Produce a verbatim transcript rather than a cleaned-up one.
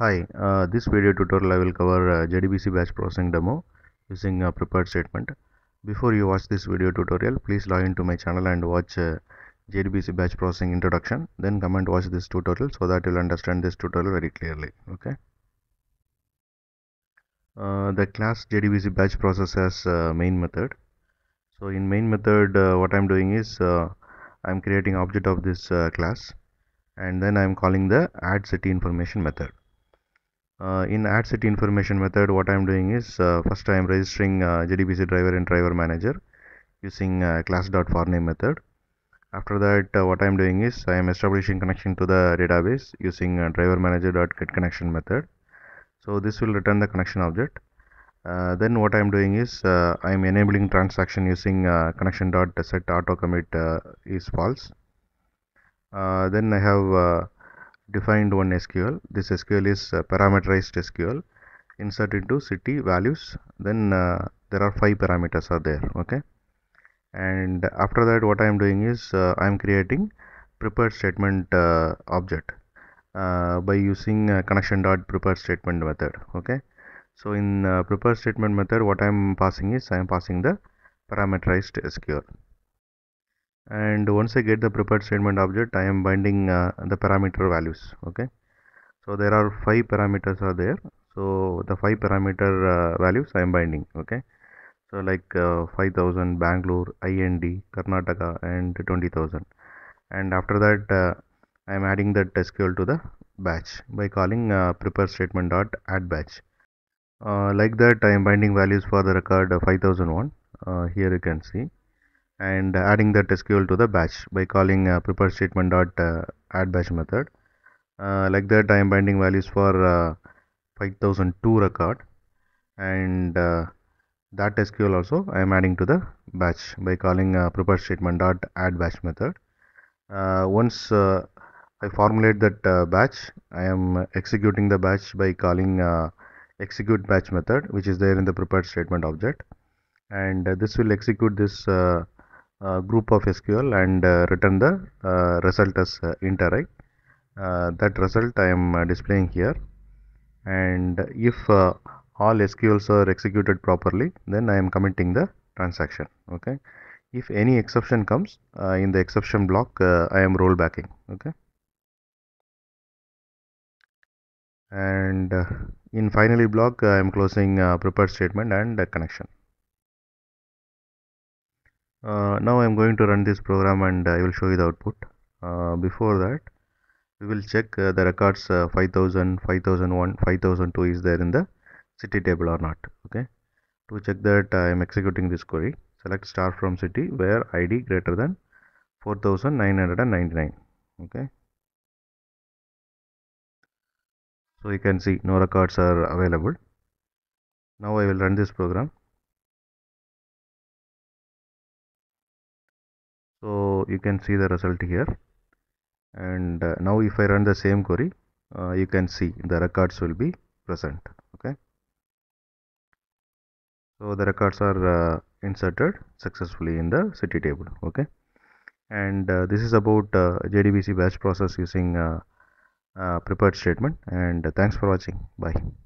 Hi, uh, this video tutorial I will cover uh, J D B C batch processing demo using a prepared statement. Before you watch this video tutorial, please log into my channel and watch uh, J D B C batch processing introduction. Then come and watch this tutorial so that you'll understand this tutorial very clearly. Okay. Uh, the class J D B C batch process has uh, main method. So in main method, uh, what I'm doing is uh, I'm creating object of this uh, class, and then I'm calling the addCityInformation method. Uh, in addCityInformation method, what I am doing is uh, first I am registering uh, J D B C driver and driver manager using uh, class.forName method. After that, uh, what I am doing is I am establishing connection to the database using uh, driverManager.getConnection method. So this will return the connection object. Uh, then what I am doing is uh, I am enabling transaction using uh, connection.setAutoCommit uh, is false. Uh, then I have uh, defined one S Q L. This S Q L is uh, parameterized S Q L. Insert into city values. Then uh, there are five parameters are there. Okay. And after that, what I am doing is uh, I am creating prepared statement uh, object uh, by using uh, connection dot prepared statement method. Okay. So in uh, prepared statement method, what I am passing is I am passing the parameterized S Q L. And once I get the prepared statement object, I am binding uh, the parameter values. Okay, so there are five parameters are there. So the five parameter uh, values I am binding. Okay, so like uh, five thousand Bangalore, I N D, Karnataka, and twenty thousand. And after that, uh, I am adding that S Q L to the batch by calling uh, prepared statement dot addBatch. Uh, like that, I am binding values for the record uh, five thousand one. Uh, here you can see. And adding that S Q L to the batch by calling uh, prepared statement dot uh, add batch method. Uh, like that, I am binding values for uh, five thousand two record, and uh, that S Q L also I am adding to the batch by calling uh, prepared statement dot add batch method. Uh, once uh, I formulate that uh, batch, I am executing the batch by calling uh, execute batch method, which is there in the prepared statement object, and uh, this will execute this Uh, Uh, group of S Q L and uh, return the uh, result as uh, int array. Uh, that result I am uh, displaying here. And if uh, all S Q Ls are executed properly, then I am committing the transaction. Okay. If any exception comes uh, in the exception block, uh, I am rollbacking. Okay. And uh, in finally block, I am closing uh, prepared statement and uh, connection. Uh, now I am going to run this program and uh, I will show you the output. Uh, before that, we will check uh, the records uh, five thousand, five thousand one, five thousand two is there in the city table or not. Okay. To check that, I am executing this query. Select star from city where I D greater than four thousand nine hundred ninety-nine. Okay. So you can see no records are available. Now I will run this program. So you can see the result here, and uh, now if I run the same query, uh, you can see the records will be present. Okay, so the records are uh, inserted successfully in the city table. Okay, and uh, this is about uh, J D B C batch process using uh, uh, prepared statement. And uh, thanks for watching. Bye.